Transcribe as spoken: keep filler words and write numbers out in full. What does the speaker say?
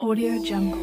AudioJungle.